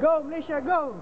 Go Malaysia, go!